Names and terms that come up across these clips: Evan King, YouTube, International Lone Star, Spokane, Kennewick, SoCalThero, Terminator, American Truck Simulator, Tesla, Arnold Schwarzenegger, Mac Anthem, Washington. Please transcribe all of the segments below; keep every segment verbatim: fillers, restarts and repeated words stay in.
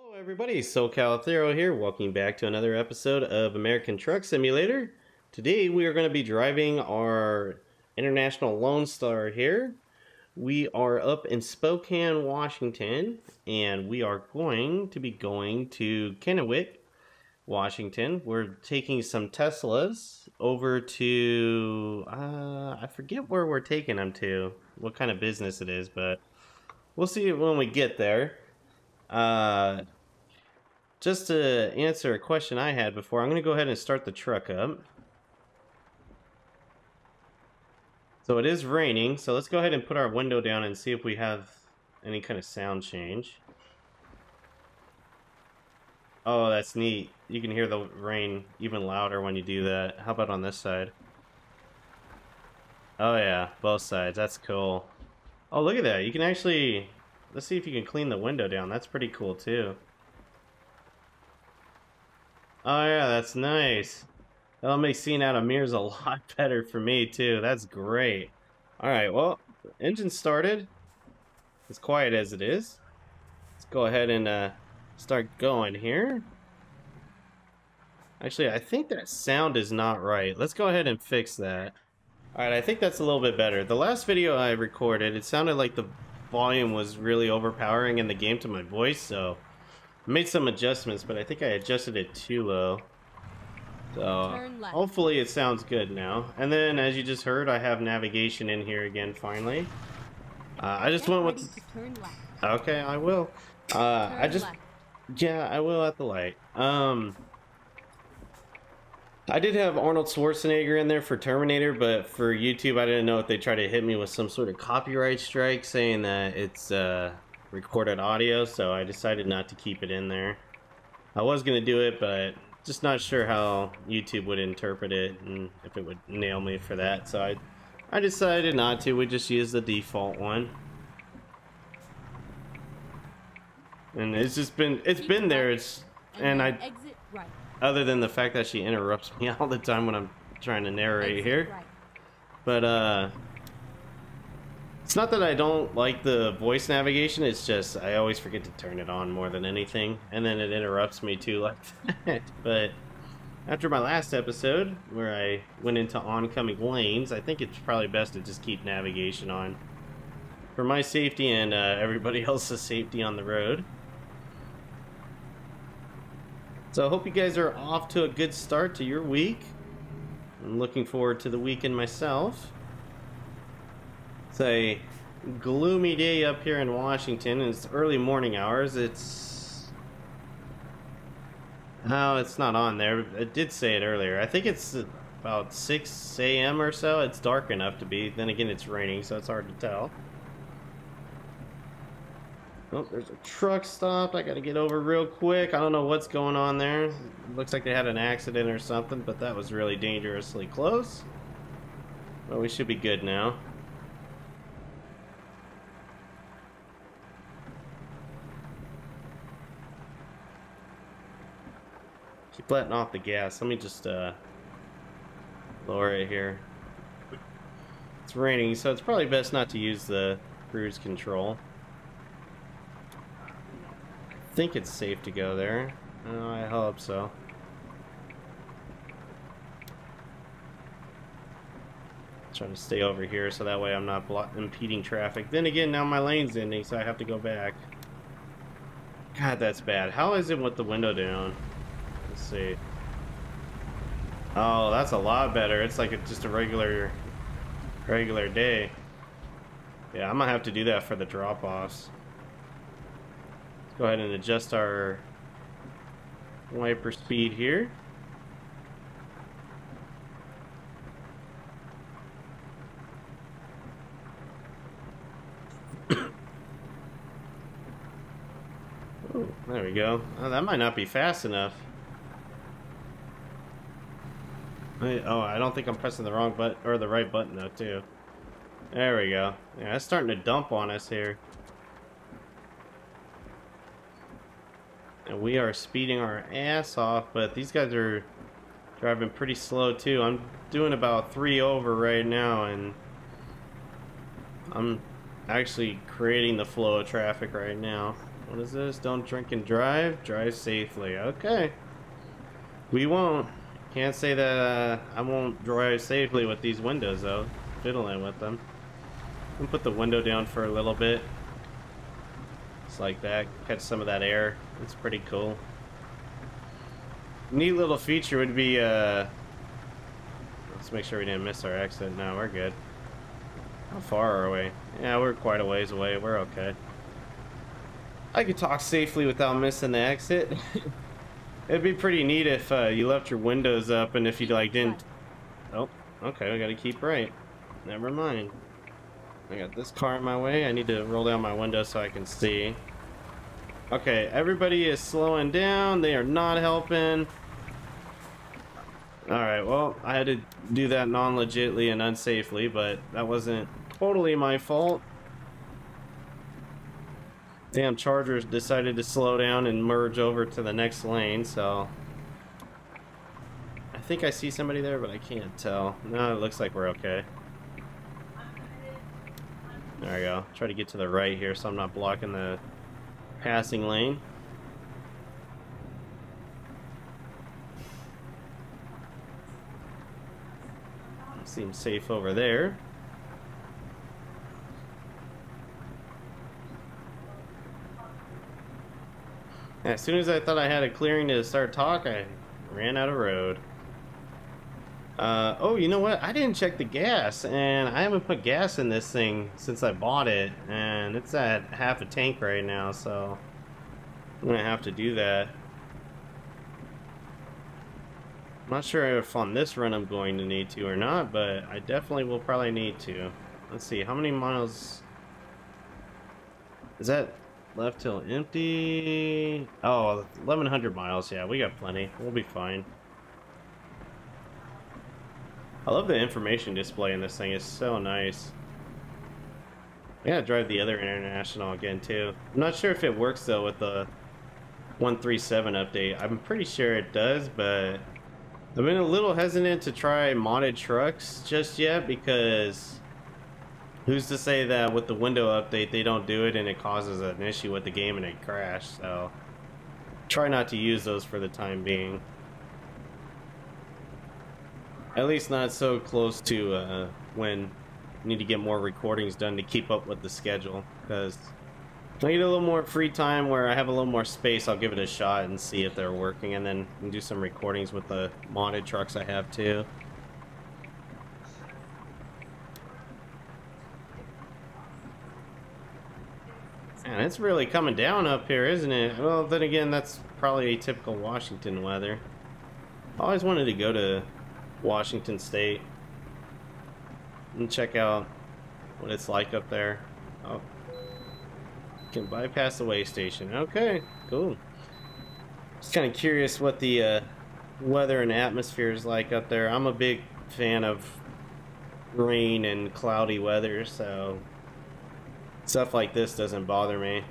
Hello everybody, SoCalThero here, welcome back to another episode of American Truck Simulator. Today we are going to be driving our International Lone Star here. We are up in Spokane, Washington, and we are going to be going to Kennewick, Washington. We're taking some Teslas over to, uh, I forget where we're taking them to, what kind of business it is, but we'll see when we get there. Uh, just to answer a question I had before, I'm going to go ahead and start the truck up. So it is raining, so let's go ahead and put our window down and see if we have any kind of sound change. Oh, that's neat. You can hear the rain even louder when you do that. How about on this side? Oh yeah, both sides. That's cool. Oh, look at that. You can actually... Let's see if you can clean the window down. That's pretty cool, too. Oh, yeah, that's nice. That'll make seeing out of mirrors a lot better for me, too. That's great. All right, well, the engine started. As quiet as it is. Let's go ahead and uh, start going here. Actually, I think that sound is not right. Let's go ahead and fix that. All right, I think that's a little bit better. The last video I recorded, it sounded like the volume was really overpowering in the game to my voice, so I made some adjustments, but I think I adjusted it too low. So hopefully it sounds good now. And then, as you just heard, I have navigation in here again finally. Uh, I just went with... Okay, I will. Uh, I just... Yeah, I will at the light. Um... I did have Arnold Schwarzenegger in there for Terminator, but for YouTube, I didn't know if they tried to hit me with some sort of copyright strike saying that it's uh, recorded audio, so I decided not to keep it in there. I was going to do it, but just not sure how YouTube would interpret it and if it would nail me for that, so I, I decided not to. We just used the default one. And it's just been, it's been there, It's and I... Exit right. Other than the fact that she interrupts me all the time when I'm trying to narrate here. But, uh... It's not that I don't like the voice navigation, it's just I always forget to turn it on more than anything. And then it interrupts me too like that. But, after my last episode, where I went into oncoming lanes, I think it's probably best to just keep navigation on. For my safety and uh, everybody else's safety on the road. So I hope you guys are off to a good start to your week. I'm looking forward to the weekend myself. It's a gloomy day up here in Washington, and it's early morning hours. It's... No, it's not on there. It did say it earlier. I think it's about six A M or so. It's dark enough to be. Then again, it's raining, so it's hard to tell. Oh, there's a truck stopped. I gotta get over real quick. I don't know what's going on there. It looks like they had an accident or something, but that was really dangerously close. Well, we should be good now. Keep letting off the gas. Let me just uh, lower it here. It's raining, so it's probably best not to use the cruise control. I think it's safe to go there. Oh, I hope so. I'm trying to stay over here so that way I'm not block impeding traffic. Then again, now my lane's ending, so I have to go back. God, that's bad. How is it with the window down? Let's see. Oh, that's a lot better. It's like a, just a regular, regular day. Yeah, I'm gonna have to do that for the drop-offs. Go ahead and adjust our wiper speed here. Oh, there we go. Oh, that might not be fast enough. I, oh, I don't think I'm pressing the wrong button or the right button though, too. There we go. Yeah, that's starting to dump on us here. And we are speeding our ass off, but these guys are driving pretty slow too. I'm doing about three over right now, and I'm actually creating the flow of traffic right now. What is this? Don't drink and drive. Drive safely. Okay. We won't. Can't say that uh, I won't drive safely with these windows though. Fiddling with them. I'm gonna put the window down for a little bit. Just like that. Catch some of that air. It's pretty cool. Neat little feature would be, uh, let's make sure we didn't miss our exit. No, we're good. How far are we? Yeah, we're quite a ways away. We're okay. I could talk safely without missing the exit. It'd be pretty neat if uh, you left your windows up and if you like didn't... Oh, okay, we gotta keep right. Never mind. I got this car in my way. I need to roll down my window so I can see. Okay, everybody is slowing down. They are not helping. Alright, well, I had to do that non-legitly and unsafely, but that wasn't totally my fault. Damn, Chargers decided to slow down and merge over to the next lane, so... I think I see somebody there, but I can't tell. No, it looks like we're okay. There we go. Try to get to the right here so I'm not blocking the passing lane. Seems safe over there. As soon as I thought I had a clearing to start talking, I ran out of road. Uh, oh, you know what? I didn't check the gas, and I haven't put gas in this thing since I bought it, and it's at half a tank right now, so I'm gonna have to do that. I'm not sure if on this run I'm going to need to or not, but I definitely will probably need to. Let's see, how many miles is that left till empty? Oh, eleven hundred miles. Yeah, we got plenty. We'll be fine. I love the information display in this thing. It's so nice. I gotta drive the other International again too. I'm not sure if it works though with the one three seven update. I'm pretty sure it does, but I've been a little hesitant to try modded trucks just yet because who's to say that with the window update they don't do it and it causes an issue with the game and it crashes. So try not to use those for the time being. At least not so close to uh, when you need to get more recordings done to keep up with the schedule. Because I need a little more free time where I have a little more space. I'll give it a shot and see if they're working. And then I can do some recordings with the modded trucks I have too. And it's really coming down up here, isn't it? Well, then again, that's probably atypical Washington weather. I always wanted to go to Washington State and check out what it's like up there. Oh, can bypass the weigh station. Okay, cool. Just kind of curious what the uh, weather and atmosphere is like up there. I'm a big fan of rain and cloudy weather, so stuff like this doesn't bother me.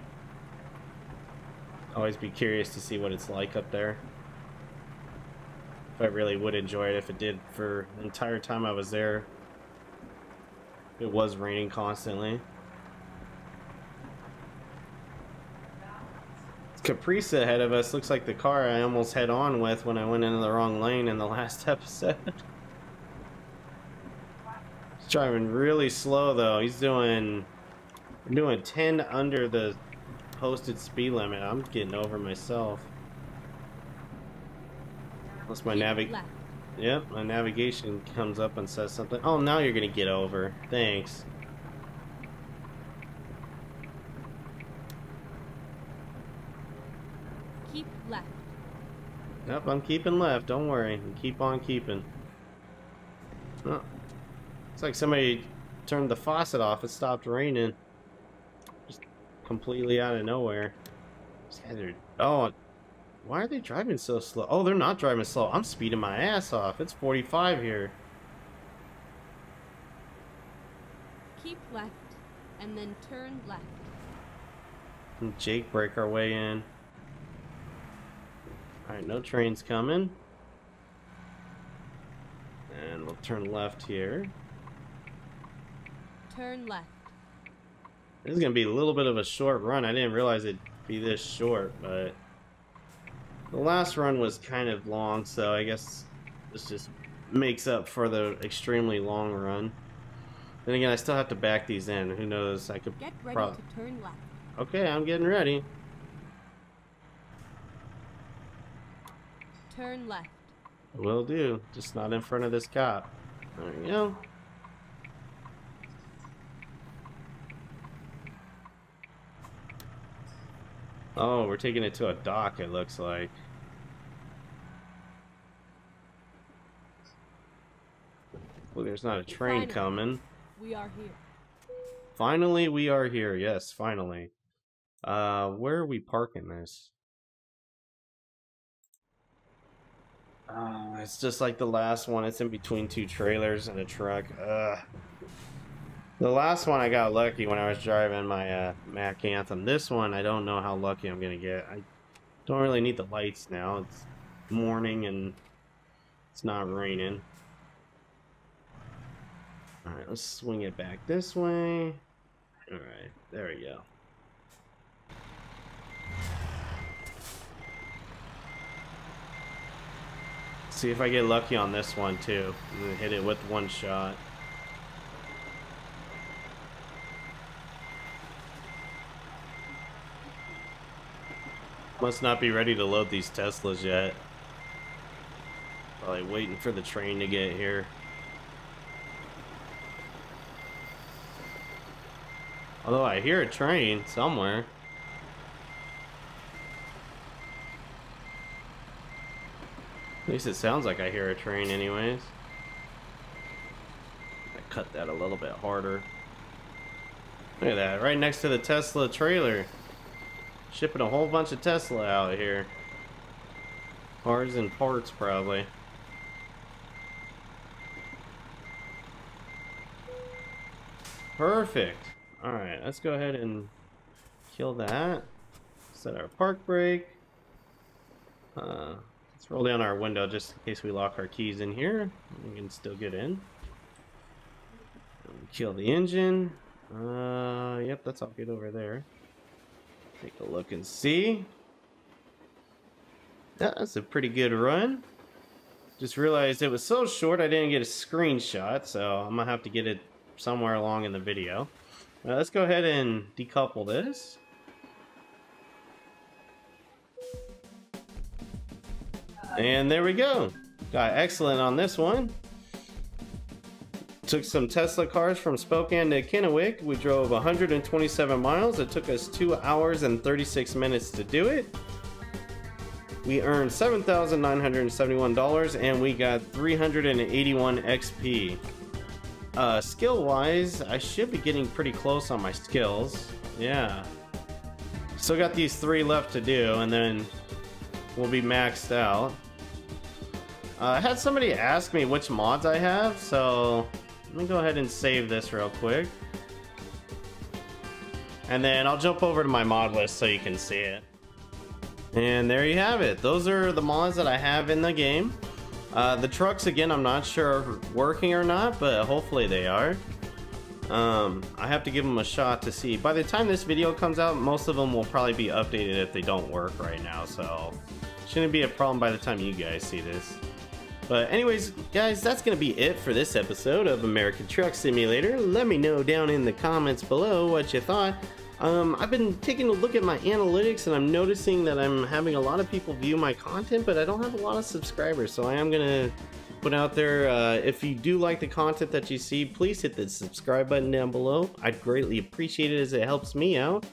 Always be curious to see what it's like up there. I really would enjoy it if it did for the entire time I was there. It was raining constantly. Caprica ahead of us looks like the car I almost head on with when I went into the wrong lane in the last episode. He's driving really slow though. He's doing doing ten under the posted speed limit. I'm getting over myself. Unless my navig- Yep, my navigation comes up and says something. Oh, now you're gonna get over. Thanks. Keep left. Yep, I'm keeping left. Don't worry. Keep on keeping. Oh. It's like somebody turned the faucet off. It stopped raining. Just completely out of nowhere. These guys are... Oh. Why are they driving so slow? Oh, they're not driving slow. I'm speeding my ass off. It's forty-five here. Keep left, and then turn left. And Jake break our way in. Alright, no trains coming. And we'll turn left here. Turn left. This is going to be a little bit of a short run. I didn't realize it be this short, but the last run was kind of long, so I guess this just makes up for the extremely long run. Then again, I still have to back these in. Who knows? I could. Get ready to turn left. Okay, I'm getting ready. Turn left. Will do. Just not in front of this cop. There we go. Oh, we're taking it to a dock, it looks like. Well, there's not a train finally, coming. We are here. Finally, we are here. Yes, finally. Uh, where are we parking this? Oh, it's just like the last one. It's in between two trailers and a truck. Ugh. The last one I got lucky when I was driving my uh, Mac Anthem. This one, I don't know how lucky I'm going to get. I don't really need the lights now. It's morning and it's not raining. Alright, let's swing it back this way. Alright, there we go. See if I get lucky on this one too. I'm going to hit it with one shot. Must not be ready to load these Teslas yet. Probably waiting for the train to get here. Although I hear a train somewhere. At least it sounds like I hear a train anyways. I cut that a little bit harder. Look at that, right next to the Tesla trailer. Shipping a whole bunch of Tesla out of here. Cars and parts, probably. Perfect. Alright, let's go ahead and kill that. Set our park brake. Uh, let's roll down our window just in case we lock our keys in here. We can still get in. Kill the engine. Uh, yep, that's all good over there. Take a look and see. That's a pretty good run. Just realized it was so short I didn't get a screenshot, so I'm gonna have to get it somewhere along in the video. Now, let's go ahead and decouple this. And there we go. Got excellent on this one. Took some Tesla cars from Spokane to Kennewick. We drove one hundred twenty-seven miles. It took us two hours and thirty-six minutes to do it. We earned seven thousand nine hundred seventy-one dollars and we got three hundred eighty-one X P. Uh, skill-wise, I should be getting pretty close on my skills. Yeah. Still got these three left to do and then we'll be maxed out. Uh, I had somebody ask me which mods I have, so... let me go ahead and save this real quick. And then I'll jump over to my mod list so you can see it. And there you have it. Those are the mods that I have in the game. Uh, the trucks, again, I'm not sure are working or not, but hopefully they are. Um, I have to give them a shot to see. By the time this video comes out, most of them will probably be updated if they don't work right now, so... shouldn't be a problem by the time you guys see this. But anyways, guys, that's going to be it for this episode of American Truck Simulator. Let me know down in the comments below what you thought. Um, I've been taking a look at my analytics, and I'm noticing that I'm having a lot of people view my content, but I don't have a lot of subscribers. So I am going to put out there, uh, if you do like the content that you see, please hit the subscribe button down below. I'd greatly appreciate it as it helps me out.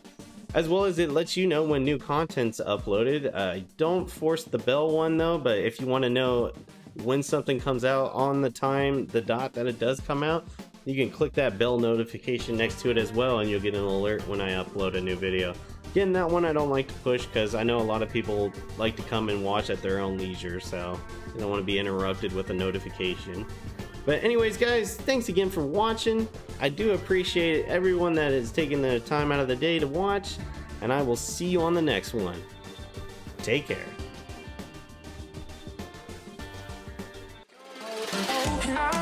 As well as it lets you know when new content's uploaded. Uh, don't force the bell one though, but if you want to know when something comes out on the time, the dot that it does come out, you can click that bell notification next to it as well and you'll get an alert when I upload a new video. Again, that one I don't like to push because I know a lot of people like to come and watch at their own leisure, so they don't want to be interrupted with a notification. But anyways, guys, thanks again for watching. I do appreciate everyone that is taking the time out of the day to watch, and I will see you on the next one. Take care.